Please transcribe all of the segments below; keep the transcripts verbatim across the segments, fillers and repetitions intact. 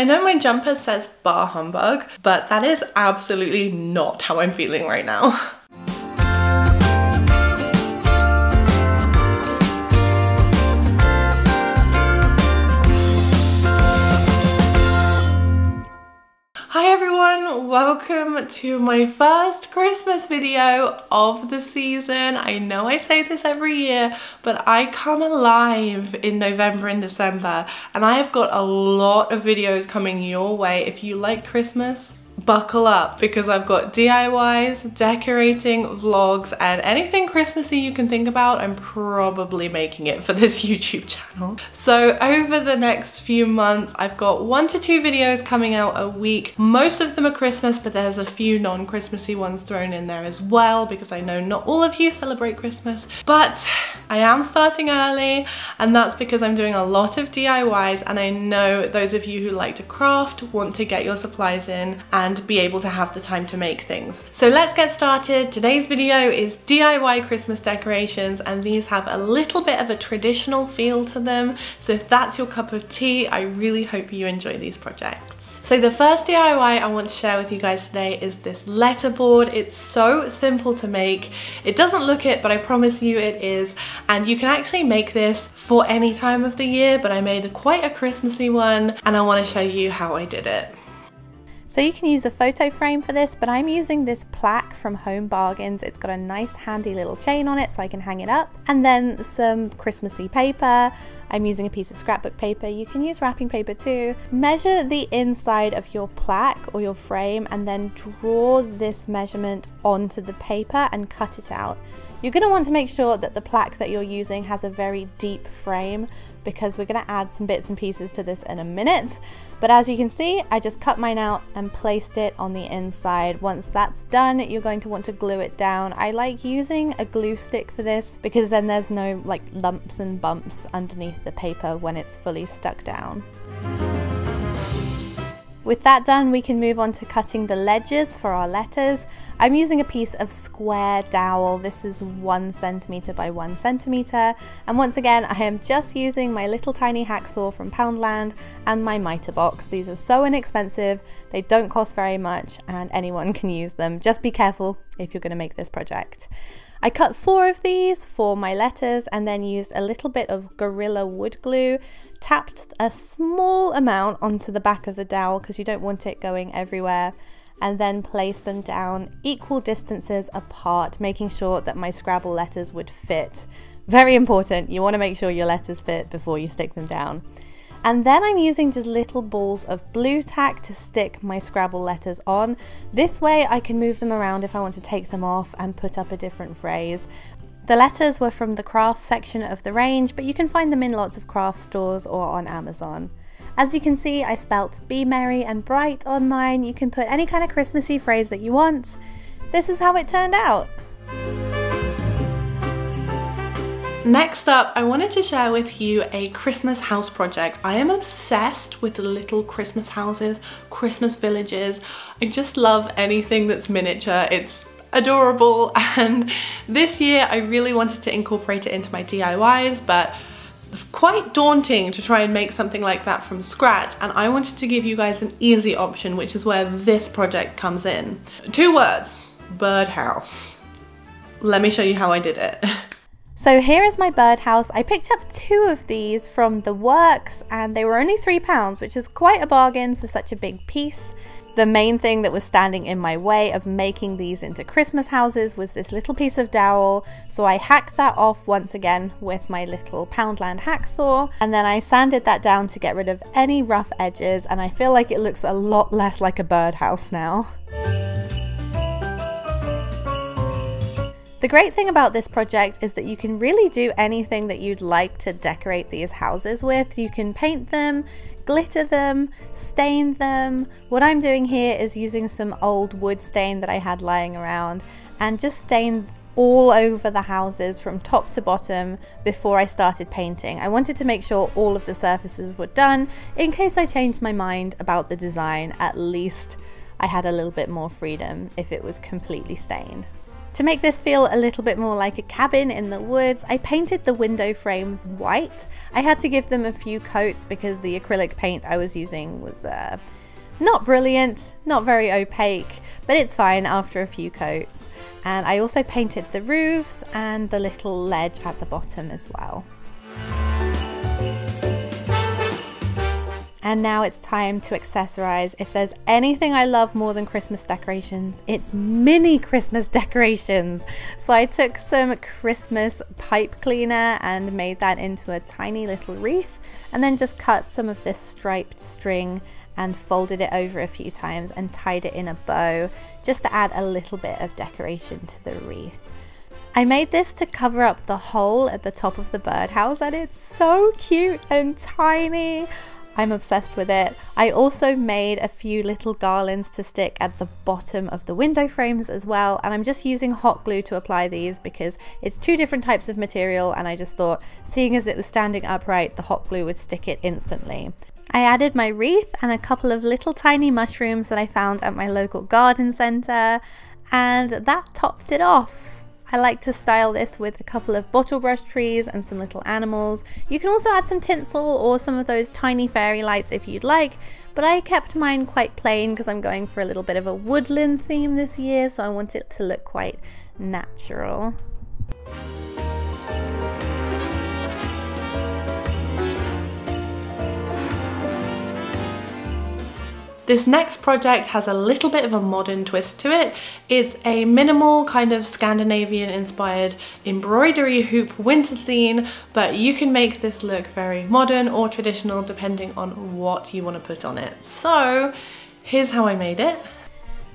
I know my jumper says bar humbug, but that is absolutely not how I'm feeling right now. Welcome to my first Christmas video of the season. I know I say this every year, but I come alive in November and December, and I have got a lot of videos coming your way. If you like Christmas, buckle up, because I've got D I Ys, decorating, vlogs, and anything Christmassy you can think about. I'm probably making it for this YouTube channel. So over the next few months, I've got one to two videos coming out a week. Most of them are Christmas, but there's a few non-Christmassy ones thrown in there as well, because I know not all of you celebrate Christmas, but I am starting early, and that's because I'm doing a lot of D I Ys, and I know those of you who like to craft want to get your supplies in and and be able to have the time to make things. So let's get started. Today's video is D I Y Christmas decorations, and these have a little bit of a traditional feel to them. So if that's your cup of tea, I really hope you enjoy these projects. So the first D I Y I want to share with you guys today is this letterboard. It's so simple to make. It doesn't look it, but I promise you it is. And you can actually make this for any time of the year, but I made quite a Christmassy one, and I want to show you how I did it. So you can use a photo frame for this, but I'm using this plaque from Home Bargains. It's got a nice handy little chain on it so I can hang it up. And then some Christmassy paper. I'm using a piece of scrapbook paper. You can use wrapping paper too. Measure the inside of your plaque or your frame and then draw this measurement onto the paper and cut it out. You're going to want to make sure that the plaque that you're using has a very deep frame, because we're going to add some bits and pieces to this in a minute. But as you can see, I just cut mine out and placed it on the inside. Once that's done, you're going to want to glue it down. I like using a glue stick for this because then there's no like lumps and bumps underneath the paper when it's fully stuck down. With that done, we can move on to cutting the ledges for our letters. I'm using a piece of square dowel. This is one centimetre by one centimetre. And once again, I am just using my little tiny hacksaw from Poundland and my mitre box. These are so inexpensive, they don't cost very much, and anyone can use them. Just be careful if you're going to make this project. I cut four of these for my letters and then used a little bit of Gorilla wood glue, tapped a small amount onto the back of the dowel because you don't want it going everywhere, and then placed them down equal distances apart, making sure that my Scrabble letters would fit. Very important, you want to make sure your letters fit before you stick them down. And then I'm using just little balls of blue tack to stick my Scrabble letters on. This way I can move them around if I want to take them off and put up a different phrase. The letters were from the craft section of the range, but you can find them in lots of craft stores or on Amazon. As you can see, I spelt "Be Merry and Bright" on mine. You can put any kind of Christmassy phrase that you want. This is how it turned out. Next up, I wanted to share with you a Christmas house project. I am obsessed with little Christmas houses, Christmas villages. I just love anything that's miniature. It's adorable, and this year I really wanted to incorporate it into my D I Ys, but it's quite daunting to try and make something like that from scratch, and I wanted to give you guys an easy option, which is where this project comes in. Two words: birdhouse. Let me show you how I did it. So here is my birdhouse. I picked up two of these from The Works and they were only three pounds, which is quite a bargain for such a big piece. The main thing that was standing in my way of making these into Christmas houses was this little piece of dowel, so I hacked that off once again with my little Poundland hacksaw, and then I sanded that down to get rid of any rough edges, and I feel like it looks a lot less like a birdhouse now. The great thing about this project is that you can really do anything that you'd like to decorate these houses with. You can paint them, glitter them, stain them. What I'm doing here is using some old wood stain that I had lying around and just stained all over the houses from top to bottom before I started painting. I wanted to make sure all of the surfaces were done in case I changed my mind about the design. At least I had a little bit more freedom if it was completely stained. To make this feel a little bit more like a cabin in the woods, I painted the window frames white. I had to give them a few coats because the acrylic paint I was using was uh, not brilliant, not very opaque, but it's fine after a few coats. And I also painted the roofs and the little ledge at the bottom as well. And now it's time to accessorize. If there's anything I love more than Christmas decorations, it's mini Christmas decorations. So I took some Christmas pipe cleaner and made that into a tiny little wreath, and then just cut some of this striped string and folded it over a few times and tied it in a bow just to add a little bit of decoration to the wreath. I made this to cover up the hole at the top of the birdhouse, and it's so cute and tiny. I'm obsessed with it. I also made a few little garlands to stick at the bottom of the window frames as well, and I'm just using hot glue to apply these because it's two different types of material, and I just thought, seeing as it was standing upright, the hot glue would stick it instantly. I added my wreath and a couple of little tiny mushrooms that I found at my local garden centre, and that topped it off. I like to style this with a couple of bottle brush trees and some little animals. You can also add some tinsel or some of those tiny fairy lights if you'd like, but I kept mine quite plain because I'm going for a little bit of a woodland theme this year, so I want it to look quite natural. This next project has a little bit of a modern twist to it. It's a minimal kind of Scandinavian inspired embroidery hoop winter scene, but you can make this look very modern or traditional depending on what you want to put on it. So here's how I made it.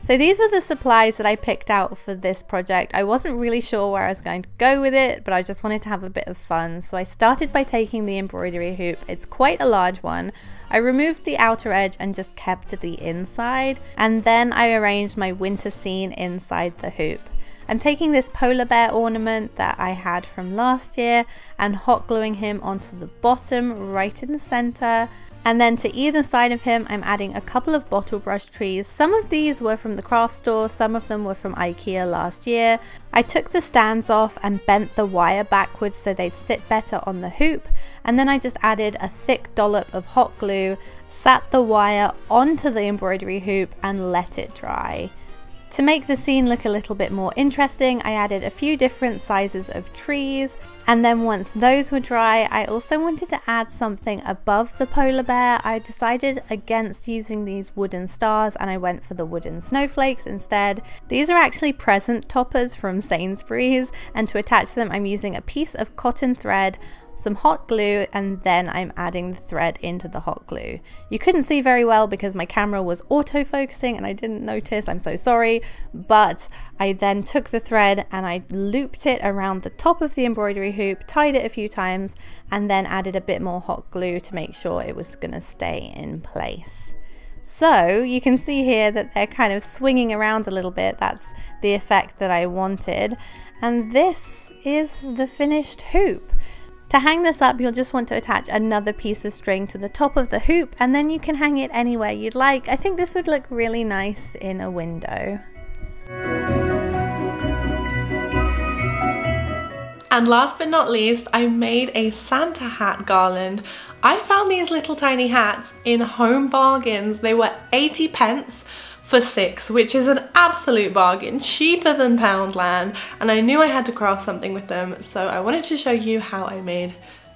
So these were the supplies that I picked out for this project. I wasn't really sure where I was going to go with it, but I just wanted to have a bit of fun. So I started by taking the embroidery hoop. It's quite a large one. I removed the outer edge and just kept the inside. And then I arranged my winter scene inside the hoop. I'm taking this polar bear ornament that I had from last year and hot gluing him onto the bottom right in the center. And then to either side of him, I'm adding a couple of bottle brush trees. Some of these were from the craft store, some of them were from IKEA last year. I took the stands off and bent the wire backwards so they'd sit better on the hoop. And then I just added a thick dollop of hot glue, sat the wire onto the embroidery hoop and let it dry. To make the scene look a little bit more interesting, I added a few different sizes of trees, and then once those were dry, I also wanted to add something above the polar bear. I decided against using these wooden stars and I went for the wooden snowflakes instead. These are actually present toppers from Sainsbury's, and to attach them I'm using a piece of cotton thread, some hot glue, and then I'm adding the thread into the hot glue. You couldn't see very well because my camera was auto-focusing and I didn't notice, I'm so sorry, but I then took the thread and I looped it around the top of the embroidery hoop, tied it a few times, and then added a bit more hot glue to make sure it was gonna stay in place. So you can see here that they're kind of swinging around a little bit. That's the effect that I wanted. And this is the finished hoop. To hang this up, you'll just want to attach another piece of string to the top of the hoop, and then you can hang it anywhere you'd like. I think this would look really nice in a window. And last but not least, I made a Santa hat garland. I found these little tiny hats in Home Bargains. They were eighty pence. For six, which is an absolute bargain, cheaper than Poundland, and I knew I had to craft something with them, so I wanted to show you how I made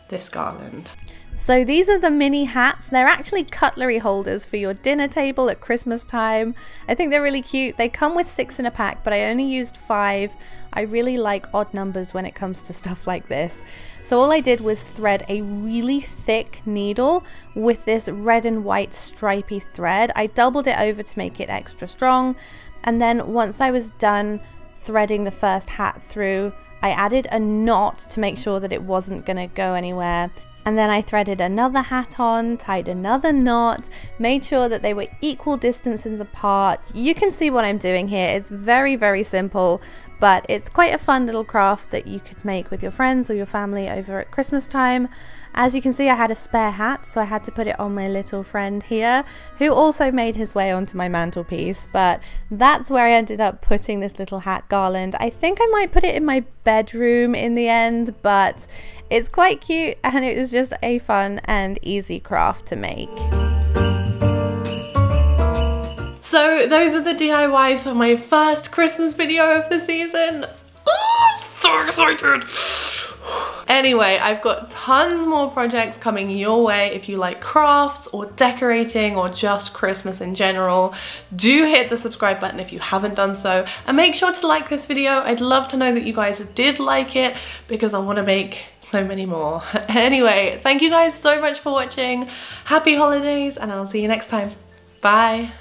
this garland. So these are the mini hats. They're actually cutlery holders for your dinner table at Christmas time. I think they're really cute. They come with six in a pack, but I only used five. I really like odd numbers when it comes to stuff like this. So all I did was thread a really thick needle with this red and white stripy thread. I doubled it over to make it extra strong. And then once I was done threading the first hat through, I added a knot to make sure that it wasn't going to go anywhere. And then I threaded another hat on, tied another knot, made sure that they were equal distances apart. You can see what I'm doing here. It's very, very simple, but it's quite a fun little craft that you could make with your friends or your family over at Christmas time. As you can see, I had a spare hat, so I had to put it on my little friend here, who also made his way onto my mantelpiece, but that's where I ended up putting this little hat garland. I think I might put it in my bedroom in the end, but it's quite cute and it was just a fun and easy craft to make. So those are the D I Ys for my first Christmas video of the season. Oh, I'm so excited! Anyway, I've got tons more projects coming your way. If you like crafts or decorating or just Christmas in general, do hit the subscribe button if you haven't done so. And make sure to like this video. I'd love to know that you guys did like it because I want to make so many more. Anyway, thank you guys so much for watching. Happy holidays and I'll see you next time. Bye.